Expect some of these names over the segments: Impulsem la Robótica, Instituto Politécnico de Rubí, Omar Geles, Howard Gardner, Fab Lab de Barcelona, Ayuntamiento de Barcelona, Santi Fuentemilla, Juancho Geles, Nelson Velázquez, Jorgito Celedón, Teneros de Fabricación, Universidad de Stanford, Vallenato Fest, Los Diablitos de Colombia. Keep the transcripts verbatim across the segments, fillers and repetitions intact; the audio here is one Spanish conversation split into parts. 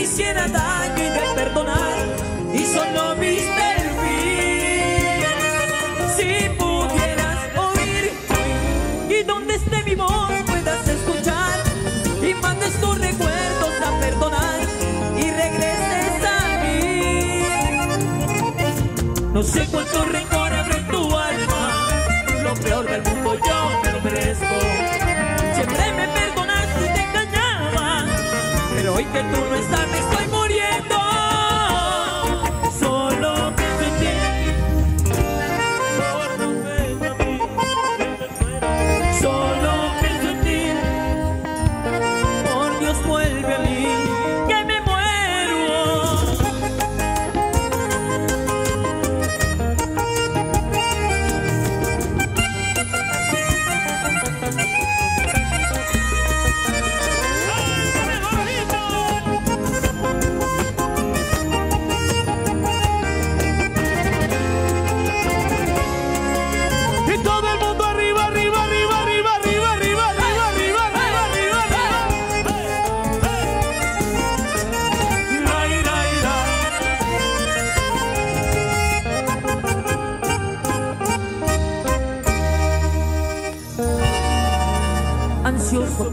te hiciera daño y de perdonar, y solo viste el fin. Si pudieras oír y donde esté mi voz puedas escuchar, y mandes tus recuerdos a perdonar y regreses a mí. No sé cuánto rencor abre en tu alma, lo peor del mundo yo me lo merezco. Siempre me perdonaste y te engañaba, pero hoy que tú no estás me estoy muriendo. Solo pienso en ti, por tu beso a mí, que me muero. Solo pienso en ti, por Dios vuelve a mí, que me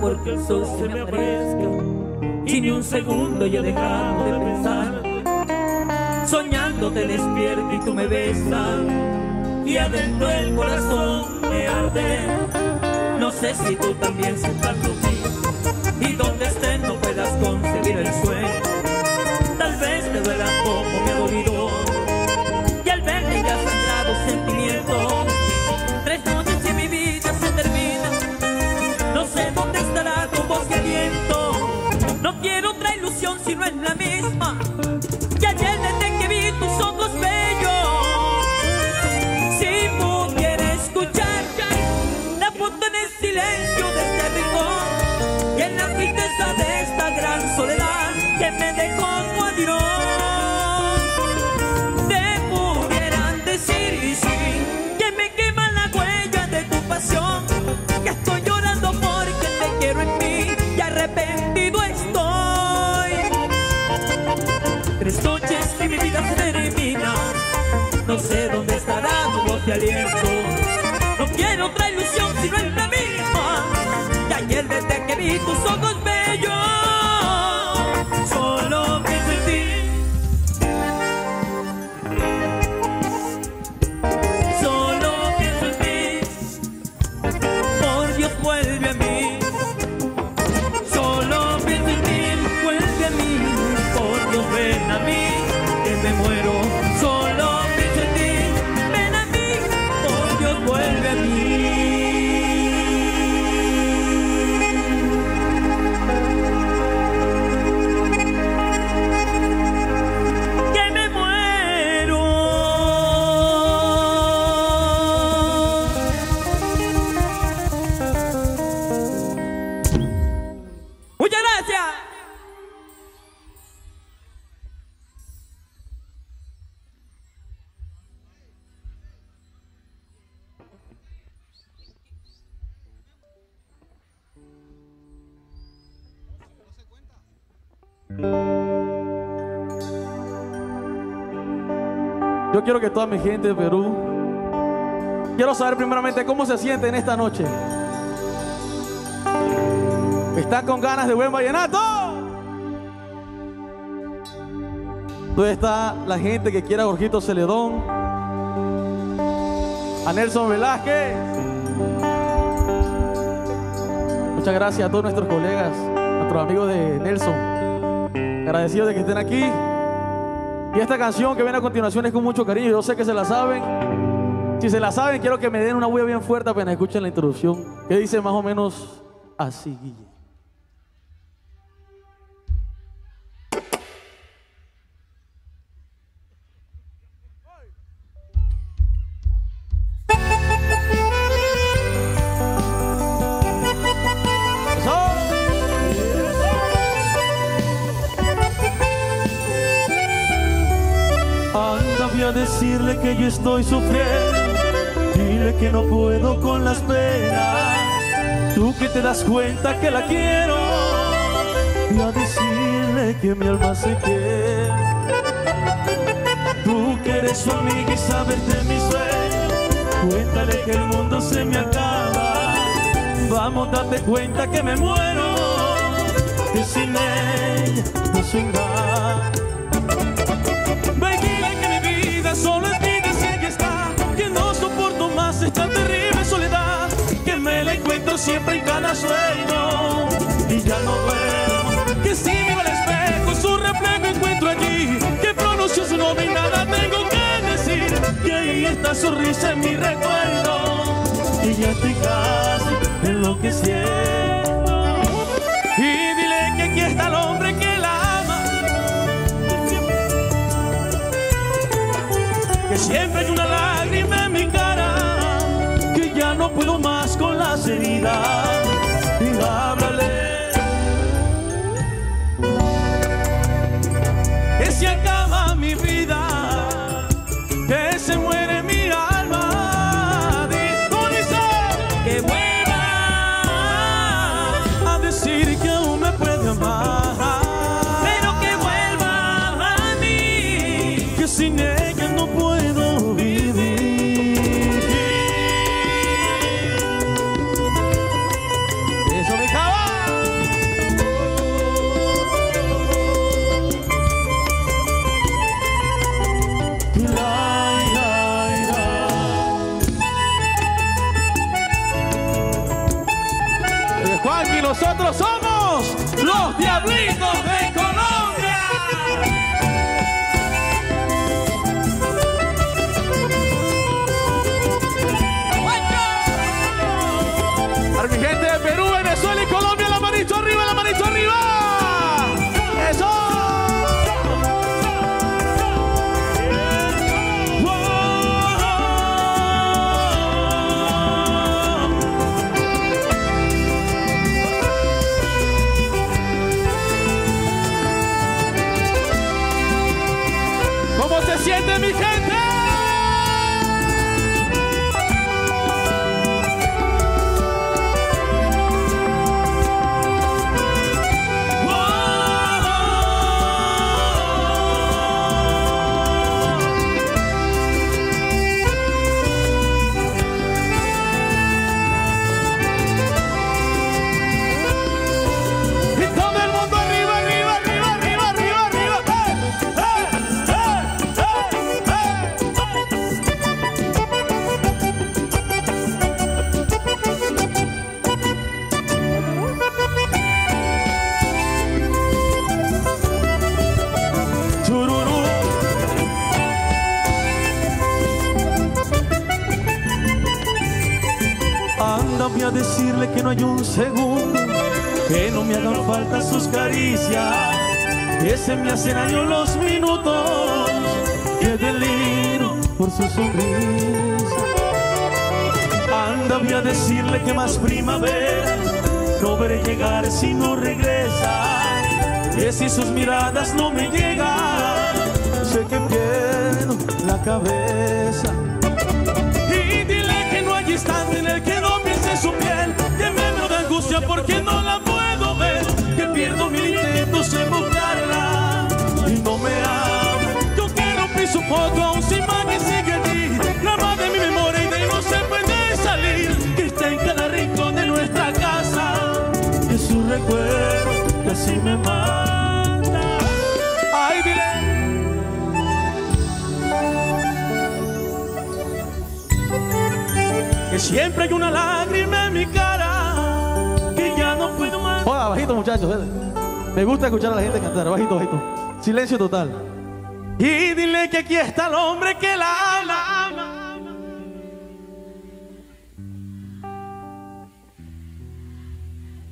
porque el sol se me aparezca y ni un segundo yo he dejado de pensar, soñando te despierto y tú me besas y adentro el corazón me arde. No sé si tú también sientas tu fin y donde estés no puedas concebir el sueño. Tal vez te duela como me ha dolido y al verme ya sangrado sentimientos. Tres noches y mi vida se termina, no sé dónde estará tu voz que viento. No quiero otra ilusión si no es la misma que ayer desde que vi tus ojos bellos. Si pudiera escuchar la foto en el silencio de este rincón y en la tristeza de esta gran soledad que me dejó tu adirón, te pudieran decir y sí que me quema la huella de tu pasión, que estoy llorando porque te quiero en mí y arrepentido estoy. Tres noches y mi vida se termina, no sé dónde estará tu voz de aliento. No quiero otra ilusión si no es la misma y ayer desde que vi tus ojos bellos. Solo pienso en ti, solo pienso en ti, por Dios vuelve a mí. Solo pienso en ti, vuelve a mí, por Dios ven a mí, que me muero. Solo pienso en ti, ven a mí, por Dios vuelve a mí. Yo quiero que toda mi gente de Perú, quiero saber primeramente cómo se sienten esta noche. ¿Están con ganas de buen vallenato? ¿Dónde está la gente que quiera a Jorgito Celedón, a Nelson Velázquez? Muchas gracias a todos nuestros colegas, nuestros amigos de Nelson. Agradecidos de que estén aquí. Y esta canción que viene a continuación es con mucho cariño, yo sé que se la saben. Si se la saben, quiero que me den una bulla bien fuerte apenas escuchen la introducción, que dice más o menos así, Guille. Decirle que yo estoy sufriendo, dile que no puedo con las penas. Tú que te das cuenta que la quiero, y a decirle que mi alma se quede. Tú que eres su amiga y sabes de mi sueño, cuéntale que el mundo se me acaba. Vamos, date cuenta que me muero, que sin ella no soy nada. Ven y ven que mi vida solo en ti desea estar, que no soporto más esta terrible soledad, que me la encuentro siempre en cada sueño y ya no veo. Que si miro al espejo, su reflejo encuentro allí, que pronuncio su nombre y nada tengo que decir, que ahí está su risa en mi recuerdo y ya estoy casi enloqueciendo. Y dile que aquí está el hombre que la ama, que siempre hay una lágrima en mi cara, que ya no puedo más con las heridas. Y háblale que se acaba mi vida, que se muere mi alma. Disponice que vuelva a decir que aún me puede amar, pero que vuelva a mí, que sin ella no puedo vivir. Nosotros somos los Diablitos de Colombia. ¡Juancho! A mi gente de Perú, Venezuela y Colombia, la manito arriba, la manito arriba. ¡Eso! ¿Se siente mi gente? Voy a decirle que no hay un segundo que no me hagan falta sus caricias, que se me hacen años los minutos que deliro por su sonrisa. Anda, voy a decirle que más primavera no veré llegar si no regresa, que si sus miradas no me llegan sé que pierdo la cabeza. Y dile que no hay instante en el que no su piel, que me muero de angustia porque no la puedo ver, que pierdo mil intentos en buscarla y no me ama. Yo quiero abrir su foto aún sin imagen sigue allí, graba de mi memoria y de ahí no se puede salir, que está en cada rincón de nuestra casa, que su recuerdo casi me mata. Ay, dile. Siempre hay una lágrima en mi cara, que ya no puedo más. Hola, bajito muchachos, ¿eh? Me gusta escuchar a la gente cantar, bajito, bajito. Silencio total. Y dile que aquí está el hombre que la ama,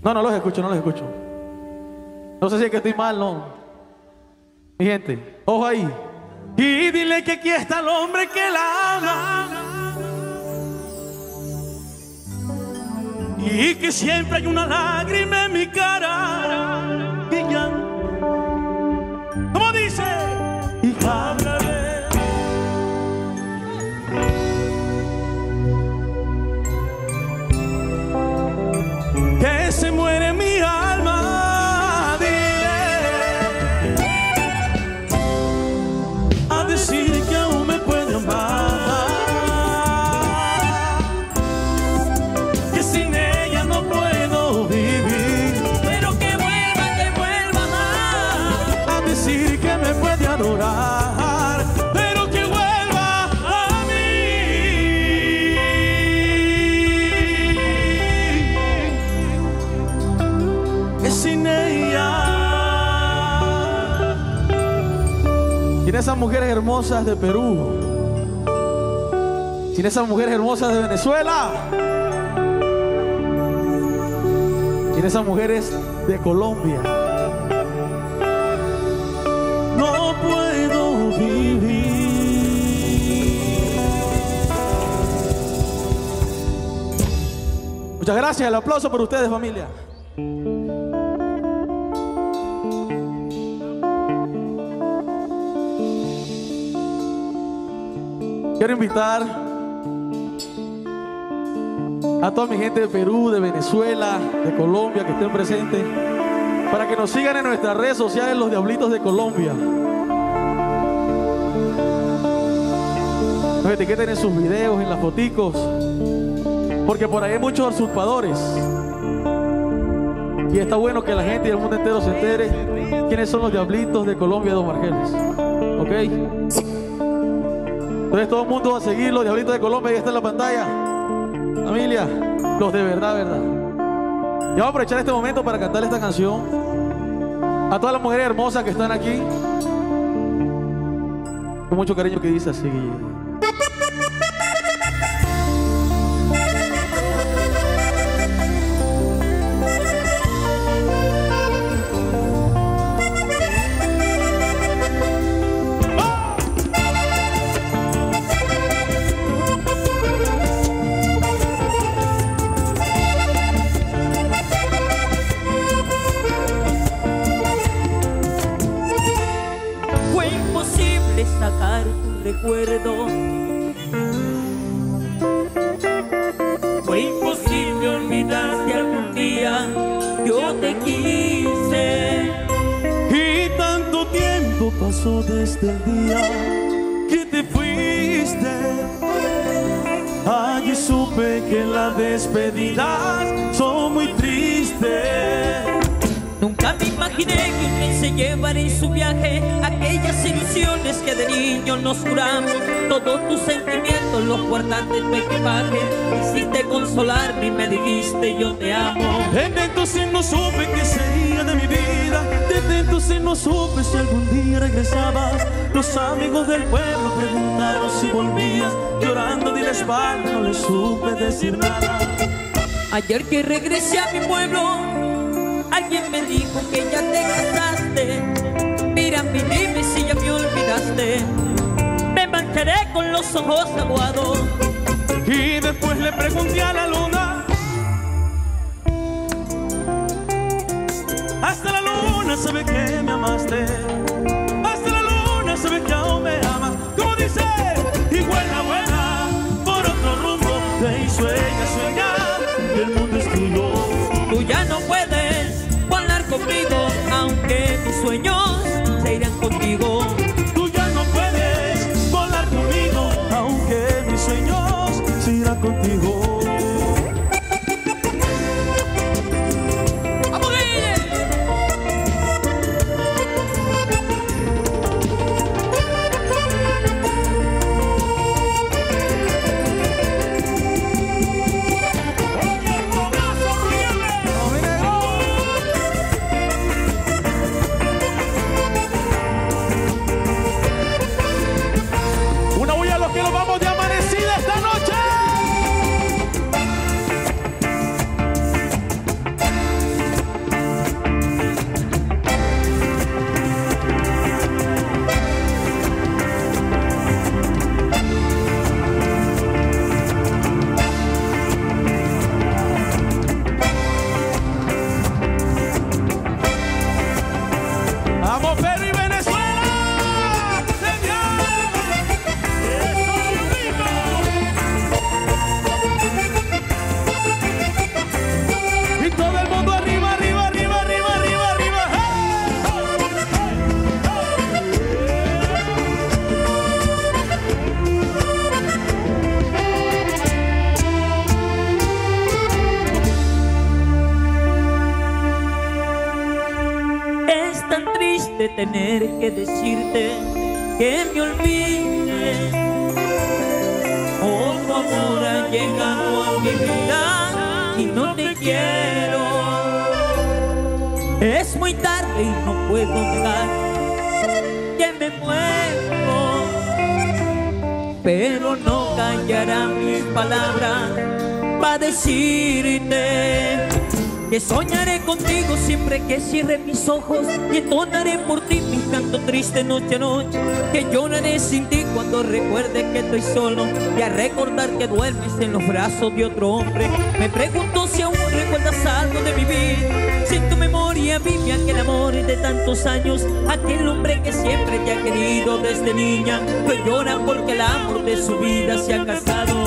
no, no los escucho, no los escucho. No sé si es que estoy mal, no. Mi gente, ojo ahí. Y dile que aquí está el hombre que la ama, y que siempre hay una lágrima en mi cara, que ya, ¿cómo dice? Y háblale que se muere mi alma, dile adorar, pero que vuelva a mí. Es sin ella. Sin esas mujeres hermosas de Perú, sin esas mujeres hermosas de Venezuela, sin esas mujeres de Colombia, no puedo vivir. Muchas gracias, el aplauso por ustedes, familia. Quiero invitar a toda mi gente de Perú, de Venezuela, de Colombia que estén presentes, para que nos sigan en nuestras redes sociales, Los Diablitos de Colombia. Nos etiqueten en sus videos, en las foticos, porque por ahí hay muchos usurpadores. Y está bueno que la gente y el mundo entero se entere quiénes son Los Diablitos de Colombia de Omar Geles. ¿Ok? Entonces todo el mundo va a seguir Los Diablitos de Colombia, ahí está en la pantalla. Familia, los de verdad, verdad. Y vamos a aprovechar este momento para cantar esta canción a todas las mujeres hermosas que están aquí, con mucho cariño, que dice así. Fue imposible olvidar que algún día yo te quise. Y tanto tiempo pasó desde el día que te fuiste. Allí supe que las despedidas son muy tristes. Nunca me imaginé que un día se llevaría en su viaje aquellas ilusiones que de niños nos curamos. Todos tus sentimientos los guardaste en tu equipaje. Quisiste consolarme y me dijiste yo te amo. Desde entonces no supe qué sería de mi vida. Desde entonces no supe si algún día regresabas. Los amigos del pueblo preguntaron si volvías. Llorando de la espalda no les supe decir nada. Ayer que regresé a mi pueblo, alguien me dijo que ya te casaste. Mira, mi dime si ya me olvidaste. Me mancharé con los ojos aguados. Y después le pregunté a la luna. Hasta la luna sabe que me amaste. Hasta la luna sabe que aún me amas. Como dice, y buena, buena, por otro rumbo. Ve y sueña, sueña, el mundo es tuyo. Tú ya no puedes conmigo, aunque mis sueños se irán contigo. Tú ya no puedes volar conmigo, aunque mis sueños se irán contigo. ¡Vamos, Geles! de tener que decirte que me olvides. Oh, tu amor ha llegado a mi vida y no te quiero. Es muy tarde y no puedo negar que me muero, pero no callará mis palabras para decirte que soñaré contigo siempre que cierre mis ojos y entonaré por ti mi canto triste noche a noche, que lloraré sin ti cuando recuerde que estoy solo y al recordar que duermes en los brazos de otro hombre. Me pregunto si aún recuerdas algo de mi vida, si en tu memoria vive aquel amor de tantos años, aquel hombre que siempre te ha querido desde niña, que llora porque el amor de su vida se ha casado.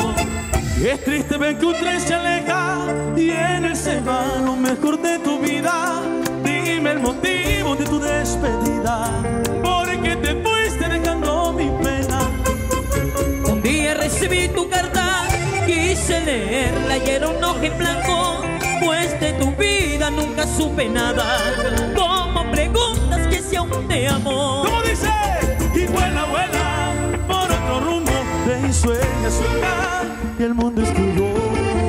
Es triste ver que un tren se aleja y en el semano mejor de tu vida. Dime el motivo de tu despedida, porque te fuiste dejando mi pena. Un día recibí tu carta, quise leerla y era un ojo en blanco, pues de tu vida nunca supe nada. ¿Cómo preguntas que si aún te amo? ¿Cómo dice? Y vuela, vuela por otro rumbo, te sueña, sueña y el mundo es tuyo.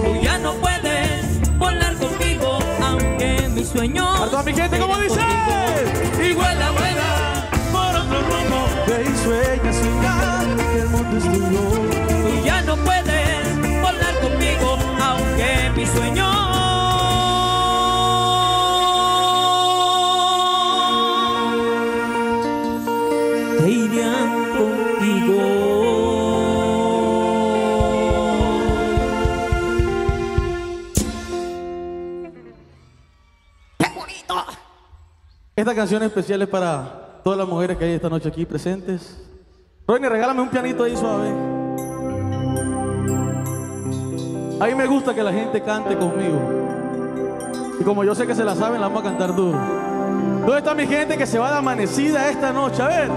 Tú ya no puedes volar conmigo, aunque mis sueños. A toda mi gente, como dice, y vuela, vuela por otro rumbo. Ve y sueña, sueña y el mundo es tuyo. Tú ya no puedes volar conmigo, aunque mis sueños. Esta canción especial es para todas las mujeres que hay esta noche aquí presentes. Roine, regálame un pianito ahí suave. A mí me gusta que la gente cante conmigo. Y como yo sé que se la saben, la vamos a cantar duro. ¿Dónde está mi gente que se va de amanecida esta noche? A ver.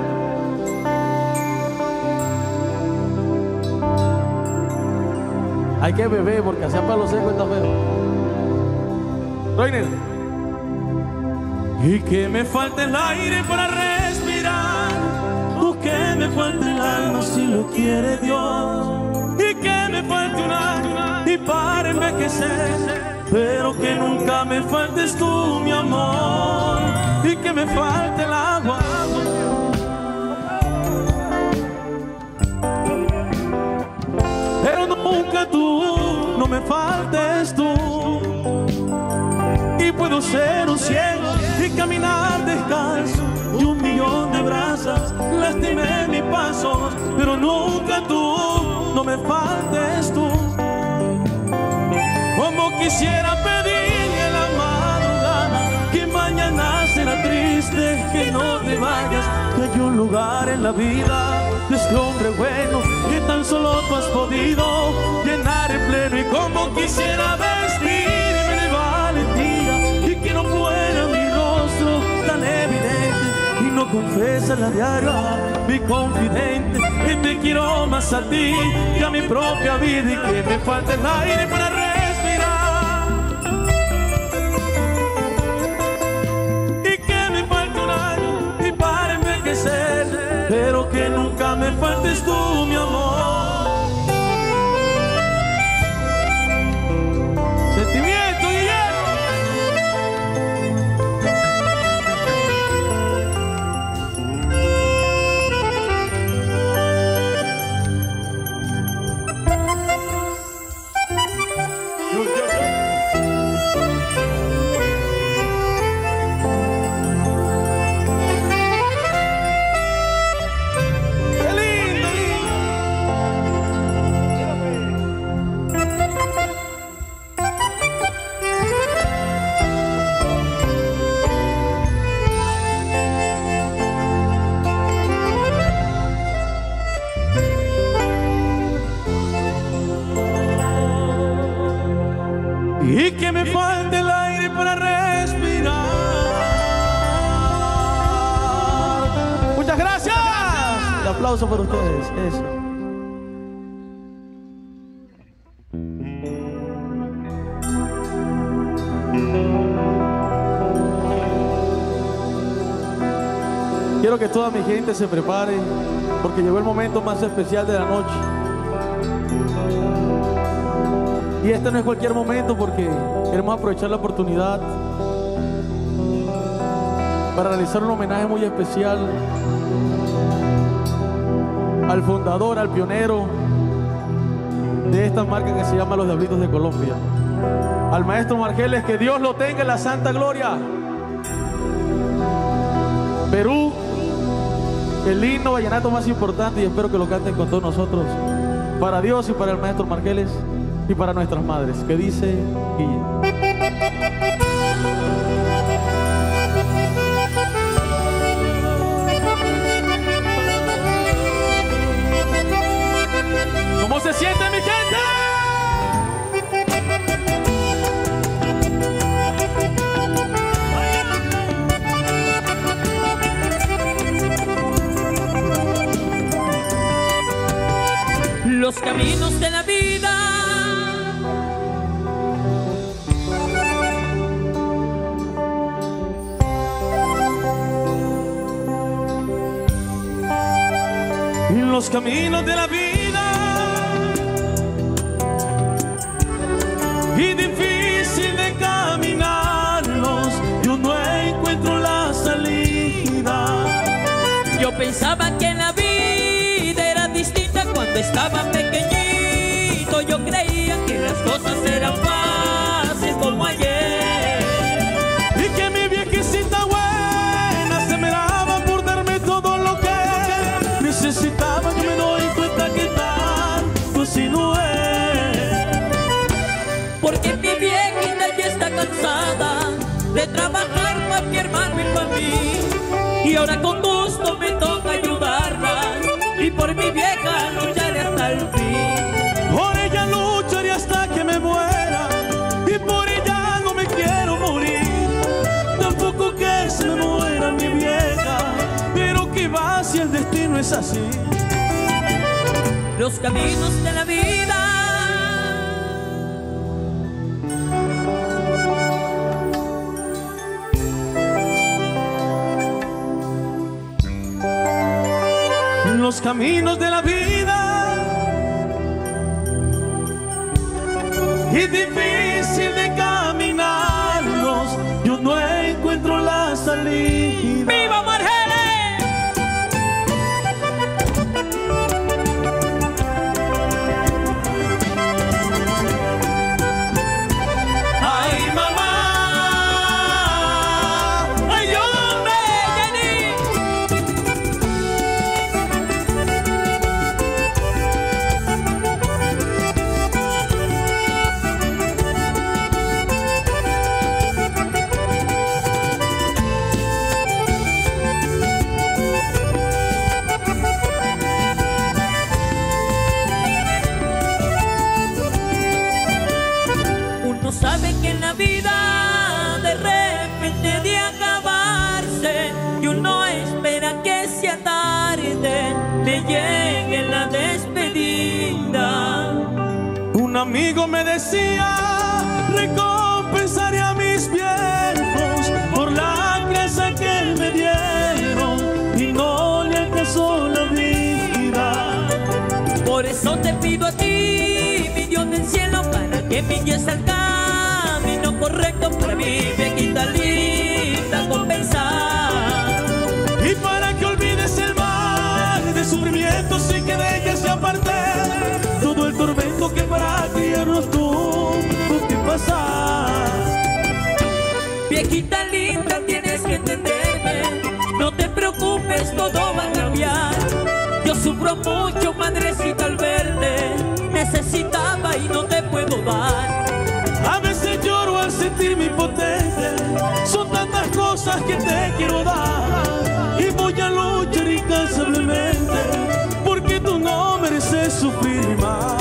Hay que beber porque hacia palo seco está feo. Roine. Y que me falte el aire para respirar, o que me falte el alma si lo quiere Dios, y que me falte un alma y para envejecer, pero que nunca me faltes tú, mi amor, y que me falte el agua. Pero nunca tú, no me faltes tú, y puedo ser un ciego y caminar descalzo y un millón de brasas, lastimé mis pasos, pero nunca tú, no me faltes tú. Como quisiera pedirle a la madrugada que mañana será triste, que no te vayas, que hay un lugar en la vida de este hombre bueno que tan solo tú has podido llenar el pleno. Y como quisiera vestirme de valentía y que no pueda mi rostro tan evidente y no confesa la diaria mi confidente, que te quiero más a ti que a mi propia vida, y que me falte el aire para respirar, y que me falte un año y para envejecer, pero que nunca me faltes tú, mi amor. Y que me falte el aire para respirar. Muchas gracias. El aplauso para ustedes. Eso. Quiero que toda mi gente se prepare, porque llegó el momento más especial de la noche. Y este no es cualquier momento, porque queremos aprovechar la oportunidad para realizar un homenaje muy especial al fundador, al pionero de esta marca que se llama Los Diablitos de Colombia, al maestro Omar Geles, que Dios lo tenga en la santa gloria. Perú, el himno vallenato más importante, y espero que lo canten con todos nosotros, para Dios y para el maestro Omar Geles y para nuestras madres, que dice Guille. ¿Se siente mi gente? Los caminos de la vida Los caminos de la vida y difícil de caminarlos, yo no encuentro la salida. Yo pensaba que la vida era distinta cuando estaba pequeñito. Yo creía que las cosas eran fáciles como ayer, y que mi viejecita buena se me daba por darme todo lo que necesitaba. Yo me doy cuenta que tanto si no es, porque mi viejita ya está cansada de trabajar para mi hermano y para mí, y ahora con gusto me toca ayudarla, y por mi vieja lucharé hasta el fin. Por ella lucharé hasta que me muera, y por ella no me quiero morir, tampoco que se me muera mi vieja, pero que va si el destino es así. Los caminos de la vida Los caminos de la vida y difícil de caminarlos, yo no encuentro la salida. ¡Viva Omar Geles! ¡Ay, mamá! ¡Ay, hombre, Jenny! Sabe que la vida de repente de acabarse, y uno espera que sea tarde, le llegue la despedida. Un amigo me decía, recompensaré a mis viejos por la casa que me dieron, y no le alcanzó la vida. Por eso te pido a ti, mi Dios del cielo, para que me guíes al camino correcto para mi viejita linda compensar, y para que olvides el mal de sufrimientos y que dejes aparte todo el tormento que para criarnos tú no te pasas. Viejita linda, tienes que entenderme, no te preocupes, todo va a cambiar. Yo sufro mucho, madrecita, al verte necesitaba y no te puedo dar. A veces lloro al sentirme impotente, son tantas cosas que te quiero dar, y voy a luchar incansablemente, porque tú no mereces sufrir más.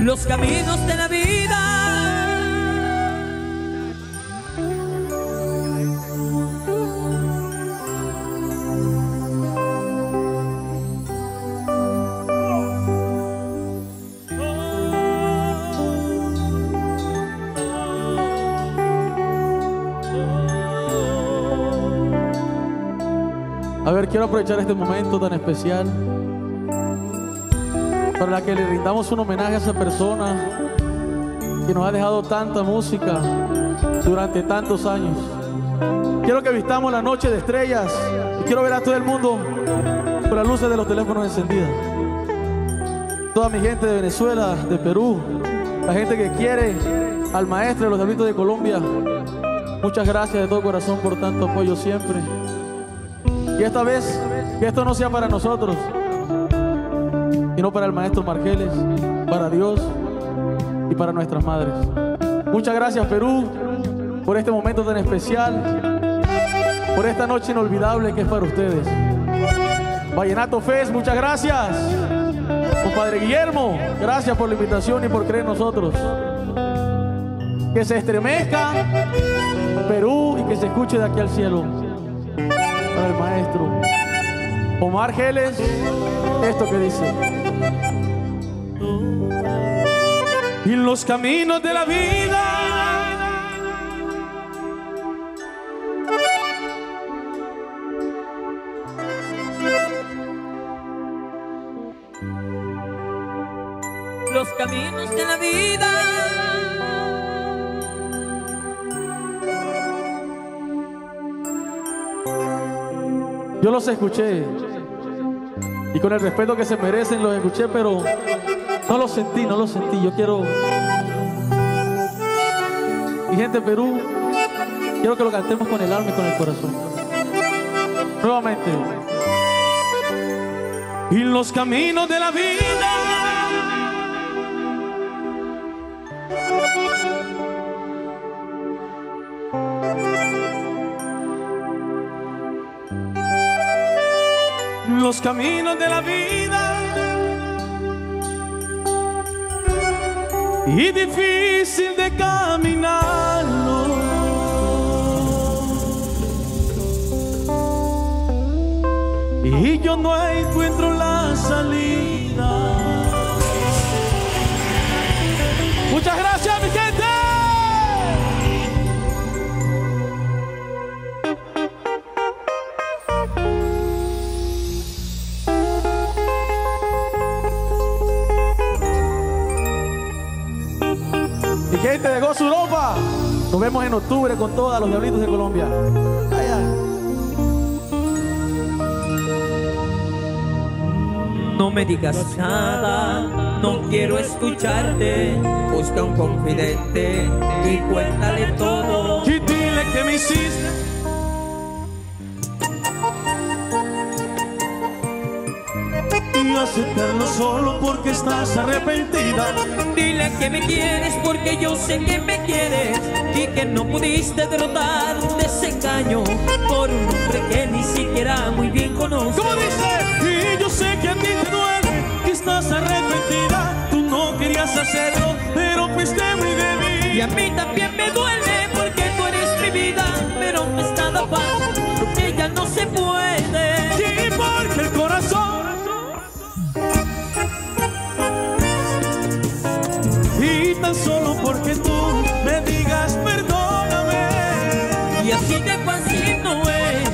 Los caminos de la vida A ver, quiero aprovechar este momento tan especial para la que le rindamos un homenaje a esa persona que nos ha dejado tanta música durante tantos años. Quiero que vistamos la noche de estrellas y quiero ver a todo el mundo con las luces de los teléfonos encendidas. Toda mi gente de Venezuela, de Perú, la gente que quiere al maestro de Los Diablitos de Colombia, muchas gracias de todo corazón por tanto apoyo siempre. Y esta vez, que esto no sea para nosotros, sino para el maestro Omar Geles, para Dios y para nuestras madres. Muchas gracias, Perú, por este momento tan especial, por esta noche inolvidable que es para ustedes. Vallenato Fest, muchas gracias. Compadre Guillermo, gracias por la invitación y por creer en nosotros. Que se estremezca Perú y que se escuche de aquí al cielo. Para el maestro Omar Geles, esto que dice. Y los caminos de la vida Los caminos de la vida yo los escuché y con el respeto que se merecen los escuché, pero no los sentí, no los sentí. Yo quiero, mi gente de Perú, quiero que lo cantemos con el alma y con el corazón. Nuevamente. Y los caminos de la vida Los caminos de la vida y difícil de caminarlo, y yo no encuentro la salida. Muchas gracias, mi gente. Gente de Gozo Europa, nos vemos en octubre con todos los Diablitos de Colombia. Allá. No me digas nada, no quiero escucharte. Busca un confidente y cuéntale todo. Y dile que me hiciste. Y aceptarlo solo porque estás arrepentida. Dile que me quieres porque yo sé que me quieres y que no pudiste derrotar de ese engaño por un hombre que ni siquiera muy bien conoce. ¿Cómo dice? Y yo sé que a ti te duele, que estás arrepentida. Tú no querías hacerlo, pero fuiste muy débil. Y a mí también me duele porque tú eres mi vida, pero me está dando paz porque ya no se puede. Y porque el corazón tan solo porque tú me digas perdóname. Y así de fácil no es.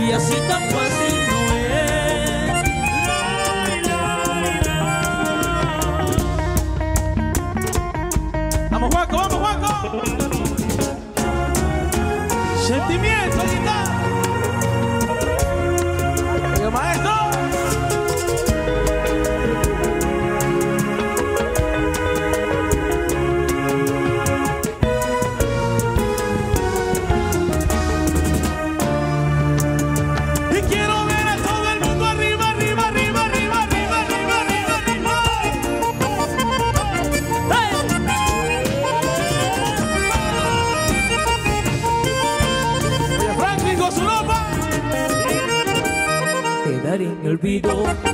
Y así tan fácil no es. Vamos, Juanco, vamos, Juanco. Sentimiento, ahorita. El maestro. Olvido,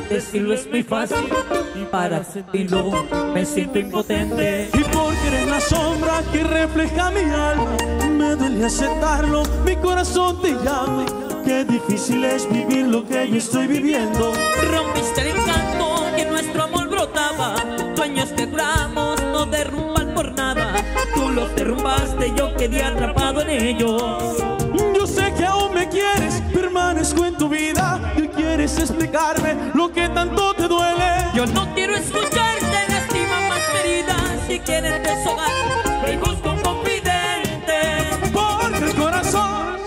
decirlo es muy fácil y para sentirlo me siento impotente. Y porque eres la sombra que refleja mi alma, me duele aceptarlo, mi corazón te llama. Qué difícil es vivir lo que yo estoy viviendo. Rompiste el encanto que nuestro amor brotaba, sueños que duramos no derrumban por nada. tú los derrumbaste, yo quedé atrapado en ellos. Yo sé que aún me quieres, permanezco en tu vida. ¿Qué quieres explicarme lo que tanto te duele? Yo no quiero escucharte, lástima más heridas. Si quieres desahogar, me busco un confidente. Porque el corazón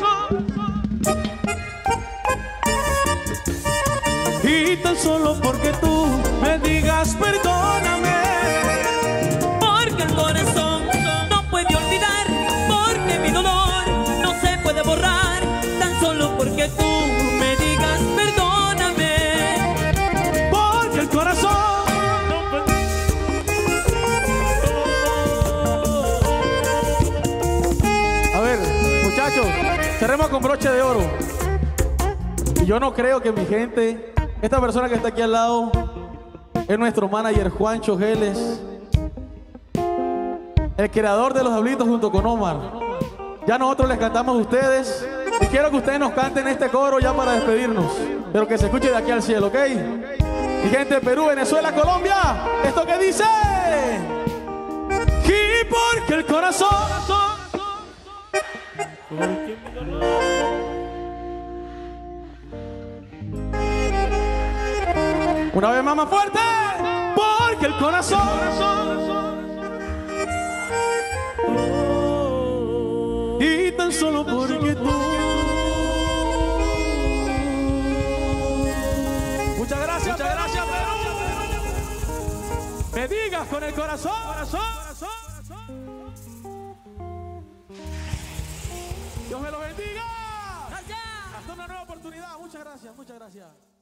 y tan solo porque tú me digas perdóname. Porque tú me digas perdóname, porque el corazón a ver, muchachos, cerremos con broche de oro. Y yo no creo que mi gente, esta persona que está aquí al lado es nuestro manager Juancho Geles, el creador de Los Diablitos junto con Omar. Ya nosotros les cantamos a ustedes. Y quiero que ustedes nos canten este coro ya para despedirnos, pero que se escuche de aquí al cielo, ¿ok? Mi gente de Perú, Venezuela, Colombia, ¿esto que dice? Y porque el corazón una vez más, más fuerte. Porque el corazón y tan solo porque tú. Muchas gracias, muchas gracias, Perú. Me digas con el corazón, corazón, corazón, corazón. Dios me lo bendiga. Gracias. Hasta una nueva oportunidad. Muchas gracias, muchas gracias.